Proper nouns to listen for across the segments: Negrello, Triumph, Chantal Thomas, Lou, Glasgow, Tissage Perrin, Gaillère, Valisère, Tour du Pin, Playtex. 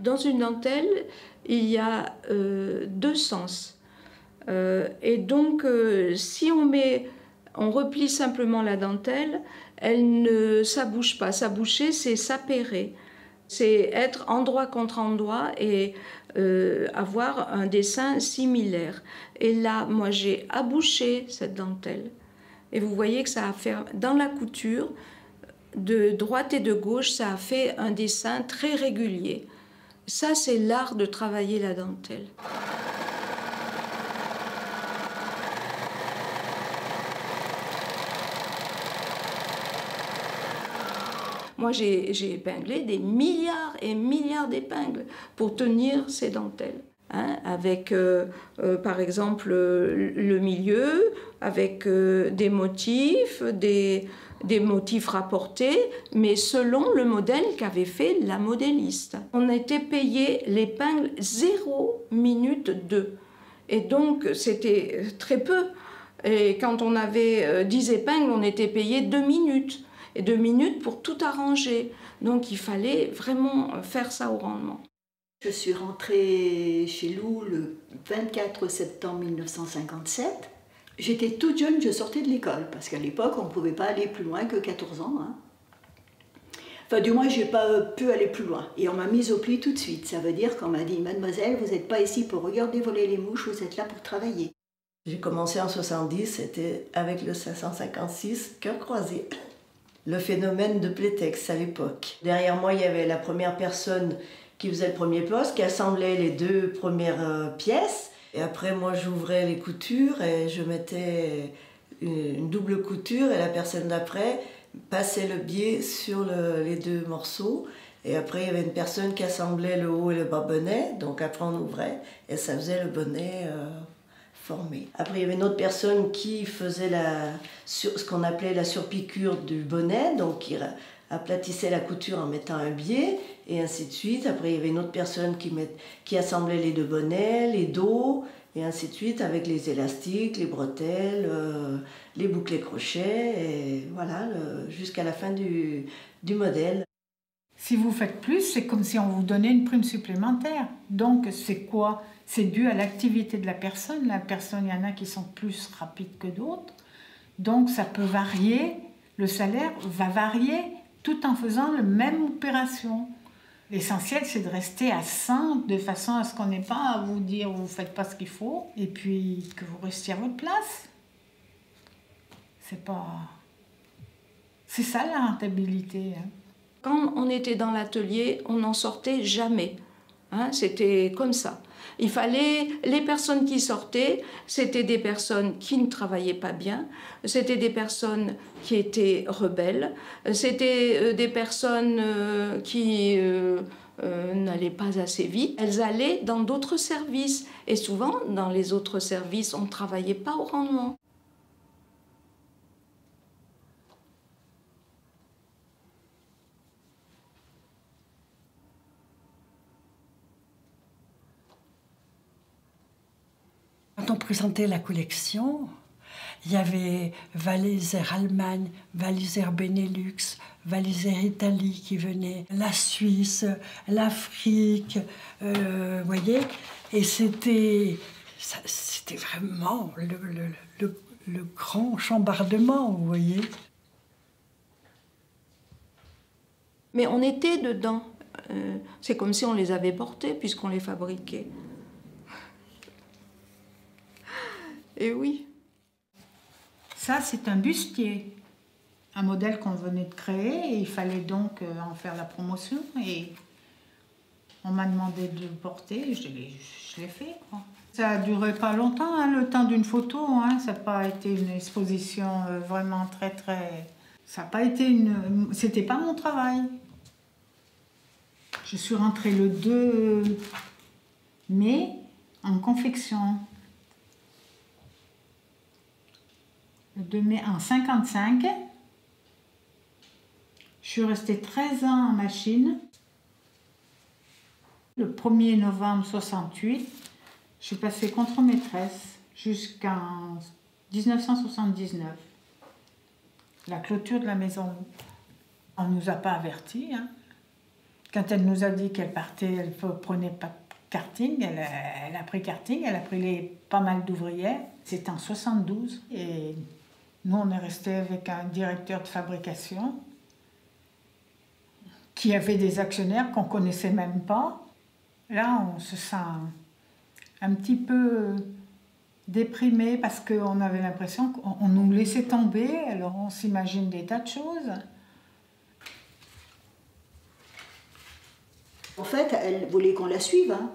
Dans une dentelle, il y a deux sens. Et donc, si on replie simplement la dentelle, elle ne s'abouche pas. S'aboucher, c'est s'appairer. C'est être endroit contre endroit et avoir un dessin similaire. Et là, moi, j'ai abouché cette dentelle. Et vous voyez que ça a fait, dans la couture, de droite et de gauche, ça a fait un dessin très régulier. Ça, c'est l'art de travailler la dentelle. Moi, j'ai épinglé des milliards et milliards d'épingles pour tenir ces dentelles. Hein, avec, par exemple, le milieu, avec des motifs rapportés, mais selon le modèle qu'avait fait la modéliste. On était payé l'épingle 0 minute 2. Et donc, c'était très peu. Et quand on avait 10 épingles, on était payé 2 minutes. Et 2 minutes pour tout arranger. Donc, il fallait vraiment faire ça au rendement. Je suis rentrée chez Lou le 24 septembre 1957. J'étais toute jeune, je sortais de l'école, parce qu'à l'époque, on ne pouvait pas aller plus loin que 14 ans. Hein. Enfin, du moins, je n'ai pas pu aller plus loin. Et on m'a mise au pli tout de suite. Ça veut dire qu'on m'a dit, mademoiselle, vous n'êtes pas ici pour regarder voler les mouches, vous êtes là pour travailler. J'ai commencé en 70, c'était avec le 556, cœur croisé. Le phénomène de Playtex à l'époque. Derrière moi, il y avait la première personne qui faisait le premier poste, qui assemblait les deux premières pièces. Et après, moi, j'ouvrais les coutures et je mettais une double couture et la personne d'après passait le biais sur les deux morceaux. Et après, il y avait une personne qui assemblait le haut et le bas bonnet. Donc après, on ouvrait et ça faisait le bonnet formé. Après, il y avait une autre personne qui faisait ce qu'on appelait la surpiqûre du bonnet, donc qui aplatissait la couture en mettant un biais, et ainsi de suite. Après, il y avait une autre personne qui assemblait les deux bonnets, les dos, et ainsi de suite, avec les élastiques, les bretelles, les boucles et crochets, et voilà, jusqu'à la fin du modèle. Si vous faites plus, c'est comme si on vous donnait une prime supplémentaire. Donc, c'est quoi? C'est dû à l'activité de la personne. La personne, il y en a qui sont plus rapides que d'autres. Donc, ça peut varier. Le salaire va varier tout en faisant la même opération. L'essentiel, c'est de rester à simple, de façon à ce qu'on n'ait pas à vous dire vous ne faites pas ce qu'il faut, et puis que vous restiez à votre place. C'est pas... C'est ça la rentabilité. Hein. Quand on était dans l'atelier, on n'en sortait jamais. Hein, c'était comme ça. Il fallait... Les personnes qui sortaient, c'était des personnes qui ne travaillaient pas bien, c'était des personnes qui étaient rebelles, c'était des personnes qui n'allaient pas assez vite. Elles allaient dans d'autres services. Et souvent, dans les autres services, on ne travaillait pas au rendement. Quand on présentait la collection, il y avait Valisère Allemagne, Valisère Benelux, Valisère Italie qui venait, la Suisse, l'Afrique, voyez. Et c'était vraiment le grand chambardement, vous voyez. Mais on était dedans. C'est comme si on les avait portés puisqu'on les fabriquait. Et oui. Ça, c'est un bustier, un modèle qu'on venait de créer, et il fallait donc en faire la promotion. Et on m'a demandé de le porter, et je l'ai fait. Quoi. Ça a duré pas longtemps, hein, le temps d'une photo. Hein, ça n'a pas été une exposition vraiment très. Ça n'a pas été une. C'était pas mon travail. Je suis rentrée le 2 mai en confection. Le 2 mai en 1955, je suis restée 13 ans en machine. Le 1er novembre 1968, je suis passée contre-maîtresse jusqu'en 1979, la clôture de la maison. On ne nous a pas avertis, hein. Quand elle nous a dit qu'elle partait, elle prenait pas karting, elle a pris karting, elle a pris pas mal d'ouvrières. C'était en 72 et nous on est restés avec un directeur de fabrication qui avait des actionnaires qu'on connaissait même pas. Là on se sent un petit peu déprimé parce qu'on avait l'impression qu'on nous laissait tomber, alors on s'imagine des tas de choses. En fait, elle voulait qu'on la suive. Hein.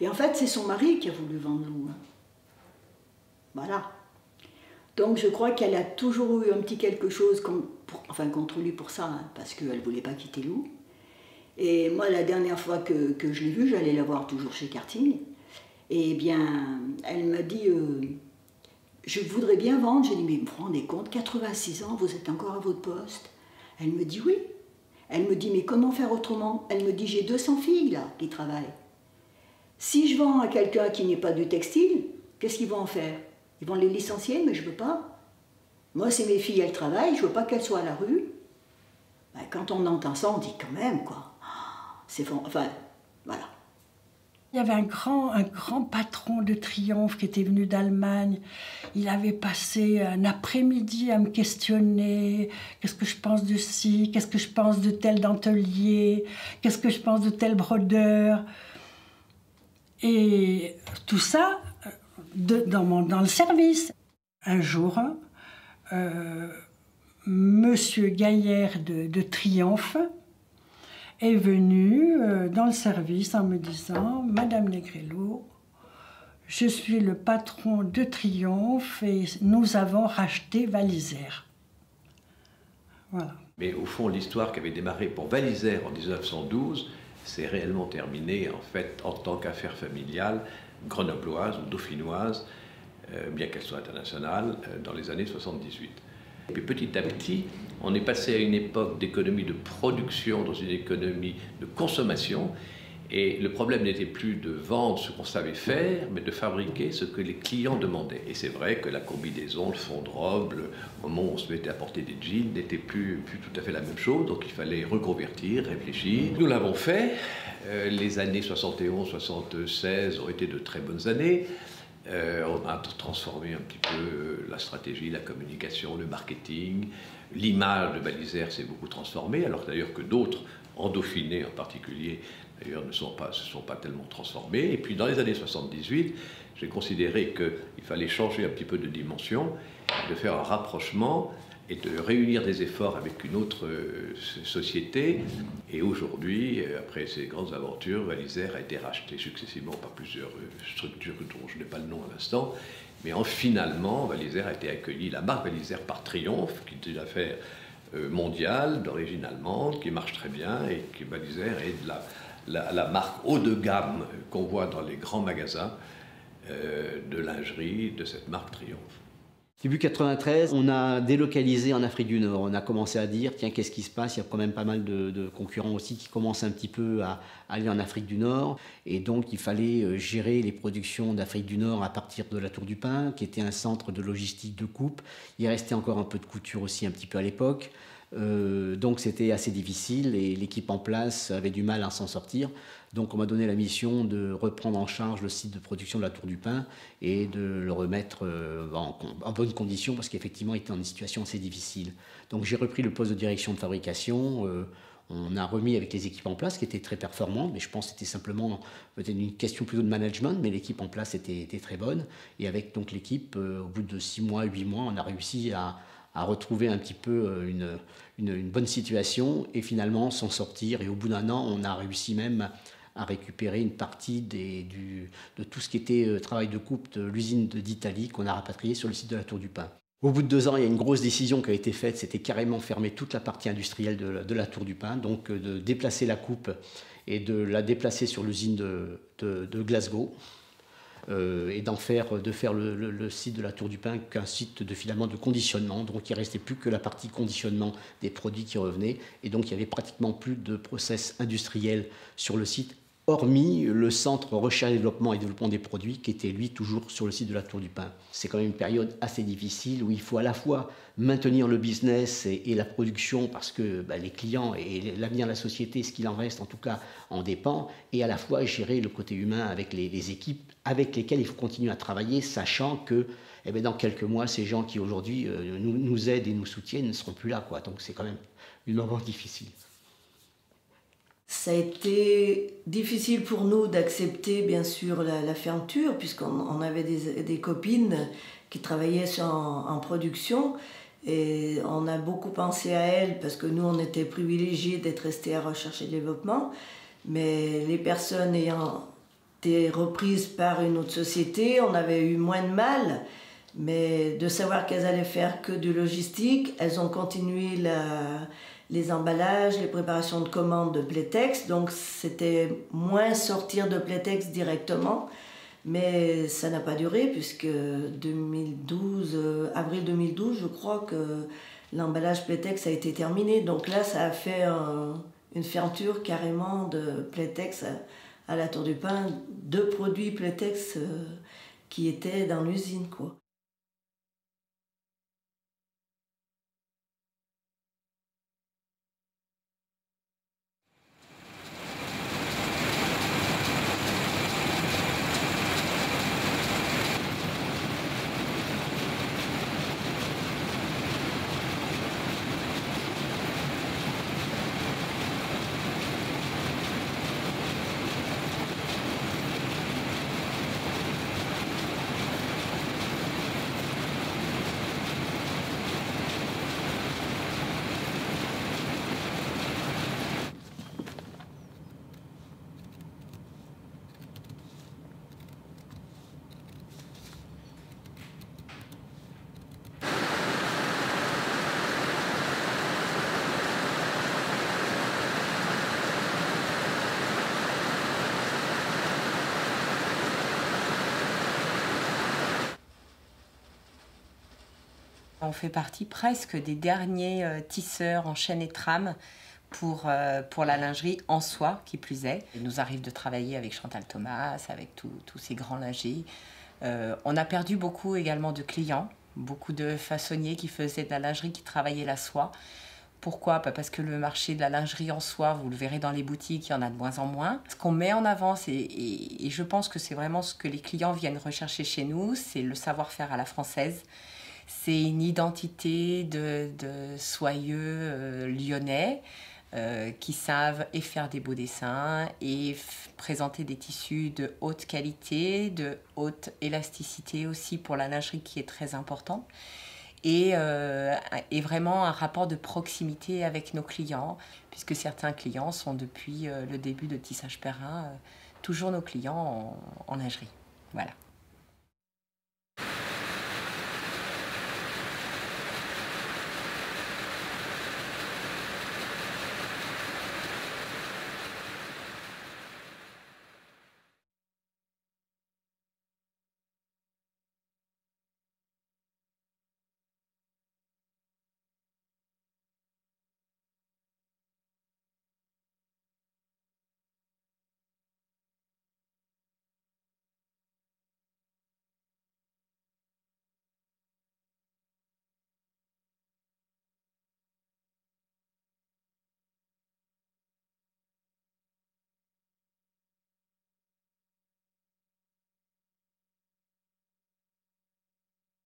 Et en fait, c'est son mari qui a voulu vendre Lou. Voilà. Donc je crois qu'elle a toujours eu un petit quelque chose contre lui pour ça, hein, parce qu'elle ne voulait pas quitter Lou. Et moi, la dernière fois que je l'ai vue, j'allais la voir toujours chez Karting. Et bien, elle m'a dit « Je voudrais bien vendre ». J'ai dit « Mais vous vous rendez compte, 86 ans, vous êtes encore à votre poste ?» Elle me dit « Oui ». Elle me dit, mais comment faire autrement? Elle me dit, j'ai 200 filles là qui travaillent. Si je vends à quelqu'un qui n'est pas du textile, qu'est-ce qu'ils vont en faire? Ils vont les licencier, mais je ne veux pas. Moi, c'est mes filles, elles travaillent, je ne veux pas qu'elles soient à la rue. Ben, quand on entend ça, on dit quand même, quoi. C'est fond... Enfin, voilà. Il y avait un grand patron de Triumph qui était venu d'Allemagne. Il avait passé un après-midi à me questionner. Qu'est-ce que je pense de ci? Qu'est-ce que je pense de tel dentelier? Qu'est-ce que je pense de tel brodeur? Et tout ça dans le service. Un jour, Monsieur Gaillère de Triumph est venue dans le service en me disant « Madame Negrello, je suis le patron de Triumph et nous avons racheté Valisère. » Voilà. Mais au fond, l'histoire qui avait démarré pour Valisère en 1912 s'est réellement terminée en fait en tant qu'affaire familiale grenobloise ou dauphinoise, bien qu'elle soit internationale, dans les années 78. Et puis petit à petit, on est passé à une époque d'économie de production dans une économie de consommation. Et le problème n'était plus de vendre ce qu'on savait faire, mais de fabriquer ce que les clients demandaient. Et c'est vrai que la combinaison, le fond de robe, au moment où on se mettait à porter des jeans, n'était plus tout à fait la même chose. Donc il fallait reconvertir, réfléchir. Nous l'avons fait. Les années 71-76 ont été de très bonnes années. On a transformé un petit peu la stratégie, la communication, le marketing. L'image de Valisère s'est beaucoup transformée, alors d'ailleurs que d'autres, en Dauphiné en particulier, d'ailleurs ne se sont pas tellement transformés. Et puis dans les années 78, j'ai considéré qu'il fallait changer un petit peu de dimension, de faire un rapprochement et de réunir des efforts avec une autre société. Et aujourd'hui, après ces grandes aventures, Valisère a été rachetée successivement par plusieurs structures dont je n'ai pas le nom à l'instant, mais finalement, Valisère a été accueillie, la marque Valisère, par Triumph, qui est une affaire mondiale, d'origine allemande, qui marche très bien, et qui Valisère est la marque haut de gamme qu'on voit dans les grands magasins de lingerie de cette marque Triumph. Début 93, on a délocalisé en Afrique du Nord. On a commencé à dire, tiens, qu'est-ce qui se passe? Il y a quand même pas mal de concurrents aussi qui commencent un petit peu à aller en Afrique du Nord. Et donc, il fallait gérer les productions d'Afrique du Nord à partir de la Tour du Pin, qui était un centre de logistique de coupe. Il restait encore un peu de couture aussi un petit peu à l'époque. Donc, c'était assez difficile et l'équipe en place avait du mal à s'en sortir. Donc, on m'a donné la mission de reprendre en charge le site de production de la Tour du Pin et de le remettre en bonne condition parce qu'effectivement, il était dans une situation assez difficile. Donc, j'ai repris le poste de direction de fabrication. On a remis avec les équipes en place qui étaient très performantes, mais je pense que c'était simplement peut-être une question plutôt de management, mais l'équipe en place était très bonne. Et avec donc l'équipe, au bout de 6 mois, 8 mois, on a réussi à retrouver un petit peu une bonne situation et finalement s'en sortir. Et au bout d'un an, on a réussi même à récupérer une partie de tout ce qui était travail de coupe de l'usine d'Italie qu'on a rapatrié sur le site de la Tour du Pin. Au bout de 2 ans, il y a une grosse décision qui a été faite, c'était carrément fermer toute la partie industrielle de la Tour du Pin, donc de déplacer la coupe et de la déplacer sur l'usine de Glasgow et de faire le site de la Tour du Pin qu'un site de conditionnement. Donc il ne restait plus que la partie conditionnement des produits qui revenaient et donc il n'y avait pratiquement plus de process industriel sur le site. hormis le centre recherche et développement des produits qui était lui toujours sur le site de la Tour du Pin. C'est quand même une période assez difficile où il faut à la fois maintenir le business et la production parce que les clients et l'avenir de la société, ce qu'il en reste en tout cas, en dépend, et à la fois gérer le côté humain avec les équipes avec lesquelles il faut continuer à travailler, sachant que dans quelques mois, ces gens qui aujourd'hui nous aident et nous soutiennent ne seront plus là, quoi. Donc c'est quand même un moment difficile. Ça a été difficile pour nous d'accepter, bien sûr, la fermeture, puisqu'on avait des copines qui travaillaient en production. Et on a beaucoup pensé à elles, parce que nous, on était privilégiés d'être restés à recherche et développement. Mais les personnes ayant été reprises par une autre société, on avait eu moins de mal. Mais de savoir qu'elles allaient faire que du logistique, elles ont continué les emballages, les préparations de commandes de Playtex, donc c'était moins sortir de Playtex directement, mais ça n'a pas duré puisque 2012, avril 2012, je crois que l'emballage Playtex a été terminé, donc là ça a fait une fermeture carrément de Playtex à la Tour du Pin, de produits Playtex qui étaient dans l'usine, quoi. On fait partie presque des derniers tisseurs en chaîne et trame pour la lingerie en soie, qui plus est. Il nous arrive de travailler avec Chantal Thomas, avec tous ces grands lingers. On a perdu beaucoup également de clients, beaucoup de façonniers qui faisaient de la lingerie, qui travaillaient la soie. Pourquoi? Parce que le marché de la lingerie en soie, vous le verrez dans les boutiques, il y en a de moins en moins. Ce qu'on met en avant, et je pense que c'est vraiment ce que les clients viennent rechercher chez nous, c'est le savoir-faire à la française. C'est une identité de soyeux lyonnais qui savent et faire des beaux dessins et présenter des tissus de haute qualité, de haute élasticité aussi pour la lingerie qui est très importante, et vraiment un rapport de proximité avec nos clients, puisque certains clients sont depuis le début de Tissage Perrin toujours nos clients en lingerie. Voilà.